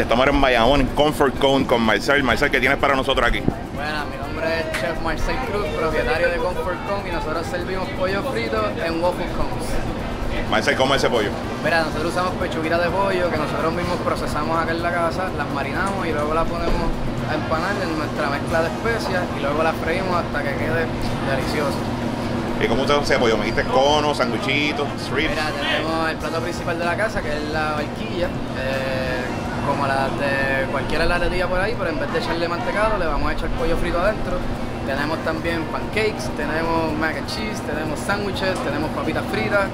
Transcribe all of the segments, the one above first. Estamos en Bayamón, en Comfort Cone con Marcel. Marcel, ¿qué tienes para nosotros aquí? Bueno, mi nombre es Chef Marcel Cruz, propietario de Comfort Cone, y nosotros servimos pollo frito en waffle cones. Marcel, ¿cómo es ese pollo? Mira, nosotros usamos pechuguita de pollo que nosotros mismos procesamos acá en la casa, las marinamos y luego las ponemos a empanar en nuestra mezcla de especias y luego las freímos hasta que quede delicioso. ¿Y cómo usted hace pollo? ¿Me dijiste conos, sanguchitos, strips? Mira, tenemos el plato principal de la casa, que es la barquilla, como las de cualquier heladería por ahí, pero en vez de echarle mantecado le vamos a echar pollo frito adentro. Tenemos también pancakes, tenemos mac and cheese, tenemos sándwiches, tenemos papitas fritas,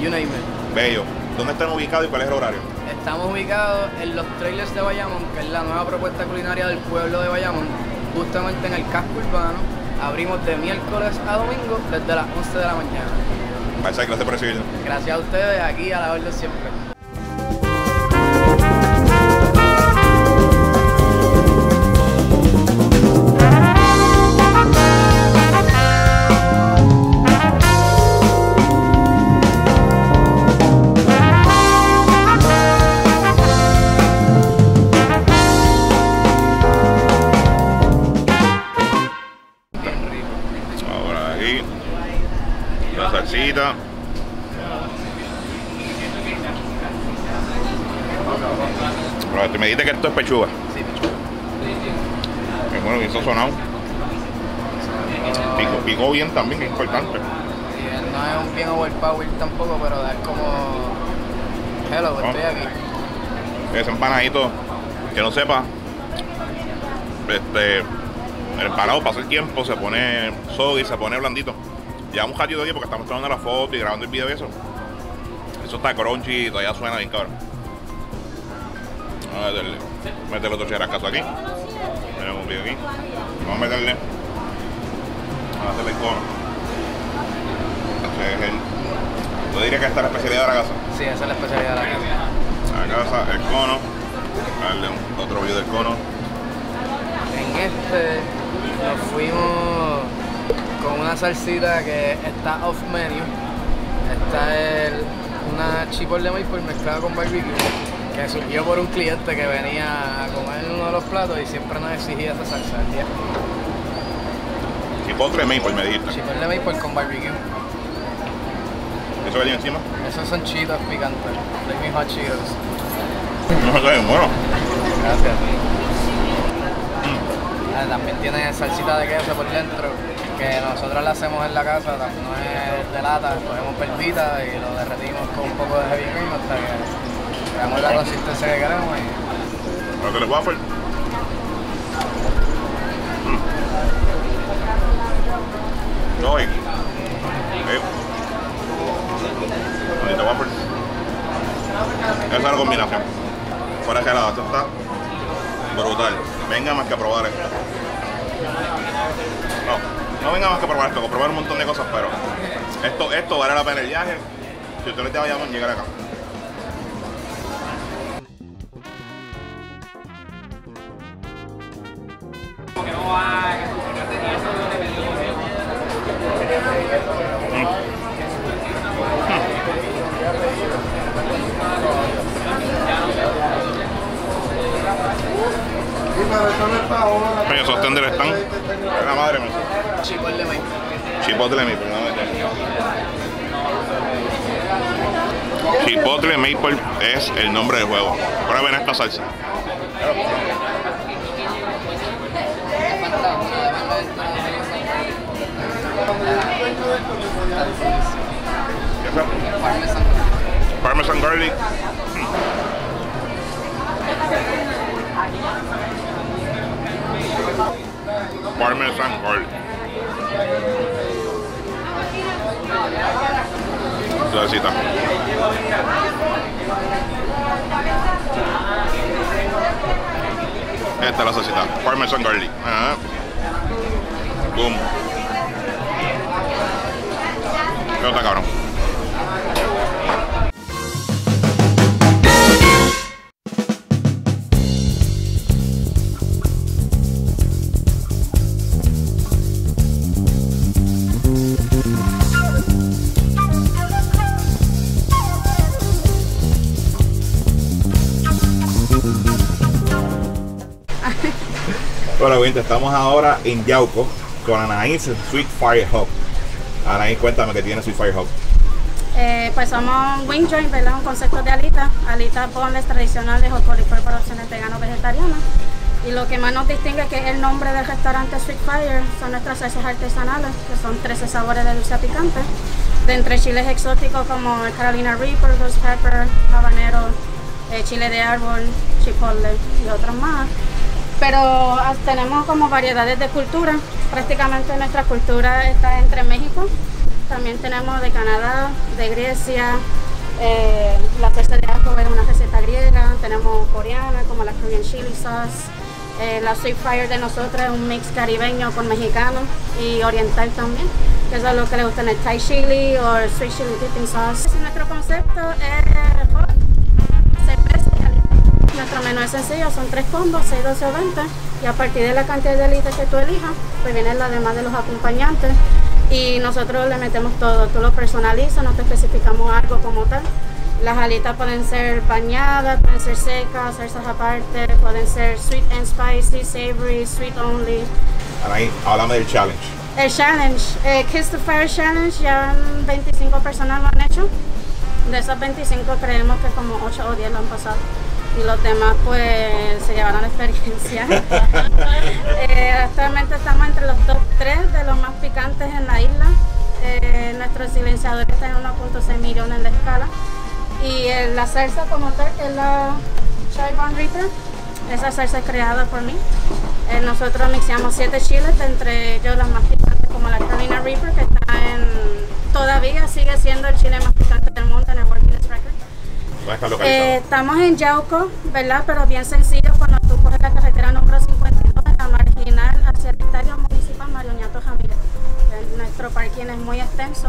you name it. Bello. ¿Dónde están ubicados y cuál es el horario? Estamos ubicados en los trailers de Bayamón, que es la nueva propuesta culinaria del pueblo de Bayamón, justamente en el casco urbano. Abrimos de miércoles a domingo desde las 11 de la mañana. Marcel, gracias por recibirnos. Gracias a ustedes, aquí a la orden siempre. Pero me dijiste que esto es pechuga. Sí, pechuga. Es bueno que eso sonado. Picó bien también, que es importante. Sí, no es un bien overpower tampoco, pero es como... Hello, estoy aquí. Ese empanadito, que no sepa, el empanado pasa el tiempo, se pone soggy y se pone blandito. Llevamos un ratito aquí porque estamos tomando la foto y grabando el video y eso. Eso está crunchy y todavía suena bien cabrón. Vamos a meterle. Métele otro cheracazo aquí. Tenemos un video aquí. Vamos a meterle. Vamos a hacerle el cono. Este es el... Yo diría que esta es la especialidad de la casa. Sí, esa es la especialidad de la casa. La casa, el cono. Darle otro video del cono. En este nos fuimos con una salsita que está off menu. Esta es una chipotle maple mezclada con barbecue, que surgió por un cliente que venía a comer uno de los platos y siempre nos exigía esa salsa. Chipotle maple, me dijiste. Chipotle maple con barbecue. ¿Eso que tiene encima? Esos son chitos picantes, de mis hot chitos. No, está bien bueno. Gracias. También tiene salsita de queso por dentro, que nosotros la hacemos en la casa, no es de lata, ponemos perditas y lo derretimos con un poco de heavy cream hasta que creamos la consistencia que queremos. Y... ¿Para que le waffle? No, y... Bonita waffle. Esa es la combinación. Fuera gelada, esto está brutal. Venga más que a probar esto. No venga más que probar esto, probar un montón de cosas, pero esto vale la pena el viaje. Si ustedes te vayan a llegar acá. Coño, sostender están. La madre mía. Chipotle maple. Chipotle maple, no. Chipotle maple es el nombre del juego. Prueben esta salsa. Parmesan garlic. Parmesan garlic. Salsita. Esta es la salsita, Parmesan Garlic. Boom. Pero está cabrón. Hola, gente, estamos ahora en Yauco con Anaís Sweet Fire Hub. Anaís, cuéntame qué tiene Sweet Fire Hub. Pues somos wing joint, ¿verdad? Un concepto de alitas, alitas boneless tradicionales o para opciones veganos vegetarianas. Y lo que más nos distingue es que el nombre del restaurante Sweet Fire son nuestras salsas artesanales, que son 13 sabores de dulce a picante, de entre chiles exóticos como el Carolina Reaper, Ghost Pepper, Habanero, Chile de Árbol, Chipotle y otros más. Pero tenemos como variedades de cultura, prácticamente nuestra cultura está entre México, también tenemos de Canadá, de Grecia, la salsa de ajo es una receta griega, tenemos coreana como la Korean Chili Sauce, la Sweet Fire de nosotros es un mix caribeño con mexicano y oriental también, que eso es lo que le gusta en el Thai Chili o el Sweet Chili Dipping Sauce. Nuestro concepto es hot, cerveza. Nuestro menú es sencillo, son 3 combos, 6, 12 o 20, y a partir de la cantidad de alitas que tú elijas, pues vienen las demás de los acompañantes y nosotros le metemos todo, tú lo personalizas, no te especificamos algo como tal. Las alitas pueden ser bañadas, pueden ser secas, salsas aparte, pueden ser sweet and spicy, savory, sweet only. Anaí, háblame del challenge. El challenge, Kiss the Fire Challenge, ya 25 personas lo han hecho. De esas 25 creemos que como 8 o 10 lo han pasado. Y los demás pues se llevarán la experiencia. Actualmente estamos entre los top 3 de los más picantes en la isla. Nuestro silenciador está en 1.6 millones de escala. Y la salsa como tal, que es la Chavon Reaper, esa salsa es creada por mí. Nosotros mixeamos 7 chiles, entre ellos las más picantes como la Carolina Reaper, que está todavía sigue siendo el chile más picante del mundo en el World Guinness Record. Estamos en Yauco, ¿verdad? Pero bien sencillo, cuando tú coges la carretera número 52 de la Marginal hacia el Estadio Municipal Marioñato Jamil. Nuestro parking es muy extenso.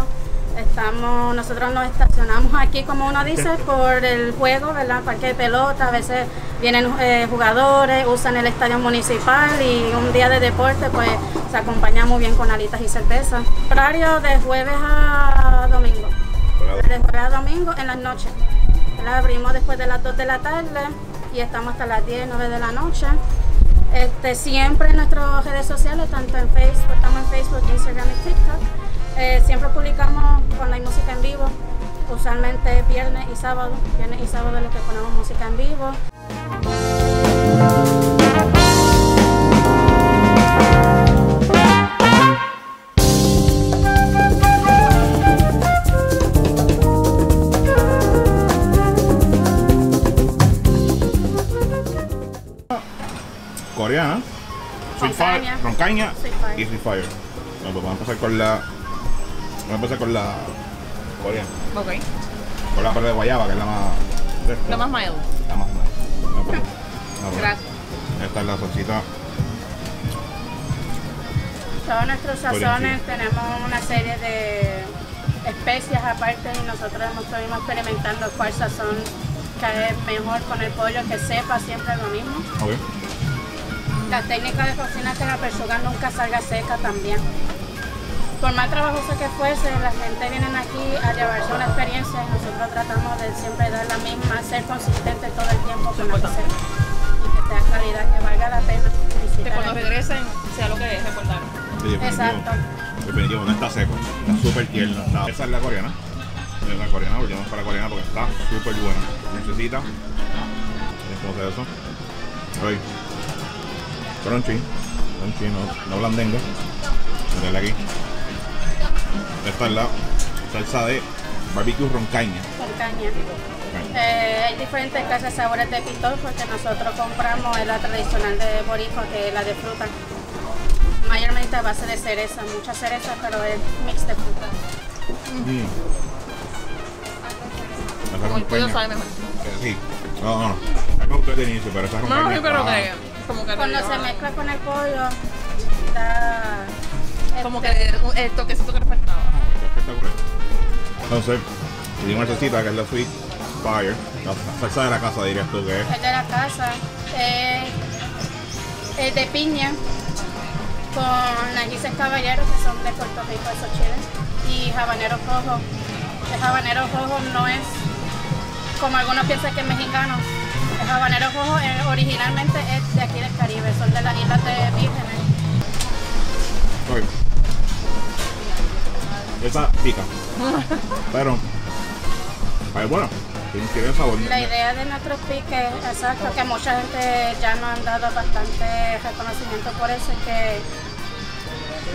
Nosotros nos estacionamos aquí, como uno dice, por el juego, ¿verdad? Parque de pelota, a veces vienen jugadores, usan el estadio municipal y un día de deporte pues se acompaña muy bien con alitas y cerveza. Horario de jueves a domingo. De jueves a domingo en las noches. La abrimos después de las 2 de la tarde y estamos hasta las 10, 9 de la noche. Siempre en nuestras redes sociales, tanto en Facebook, estamos en Facebook, Instagram y TikTok. Siempre publicamos con la música en vivo, usualmente viernes y sábado es lo que ponemos música en vivo. Coreana, Sweet Fire, roncaña y Sweet Fire. Bueno, pues vamos a empezar con la coreana. Ok. Con la parte de guayaba, que es la más... La más mild. La más mild. Gracias. Esta es la salsita. Todos nuestros sazones tenemos una serie de especias aparte y nosotros estuvimos experimentando cuál sazón cae mejor con el pollo, que sepa siempre lo mismo. Okay. La técnica de cocina es que la pechuga nunca salga seca también. Por más trabajoso que fuese, la gente viene aquí a llevarse una experiencia y nosotros tratamos de siempre dar la misma, ser consistente todo el tiempo con la cocina. Y que sea calidad, que valga la pena. Que cuando regresen sea lo que es, recordar. Sí, definitivo. Exacto. Definitivo, no está seco, está súper tierno. Esa es la coreana. Es la coreana, volvemos para la coreana porque está súper buena. Necesita. Entonces eso. Ahí. Crunchy, crunchy, no blandengo. Mirala aquí. Esta es la salsa de barbecue roncaña. Roncaña. Hay diferentes casas de sabores de pitol porque nosotros compramos la tradicional de boricua, que es la de fruta. Mayormente a base de cereza, muchas cerezas, pero es mix de fruta. Como el pollo sabe mejor. Sí, no, no. Es que ustedes de inicio, pero esta roncaña. No, sí, pero que... Como que cuando se mezcla con el pollo, está... Como que el toquecito que le faltaba. Espectacular. Entonces, pedimos una salsita que es la Sweet Fire, la salsa de la casa, dirías tú que es. Es de la casa, es de piña, con ajíes caballeros que son de Puerto Rico, esos chiles, y habanero rojo. El habanero rojo no es, como algunos piensan que es mexicano, el habanero rojo originalmente es de aquí del Caribe, son de las Islas de Vírgenes. Okay. Esa pica, pero es bueno, tiene sabor. La idea de nuestros piques, exacto, que mucha gente ya nos han dado bastante reconocimiento por eso, es que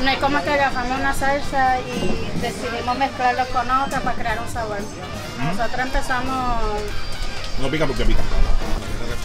no es como que agarramos una salsa y decidimos mezclarlo con otra para crear un sabor. Nosotros empezamos... No pica porque pica.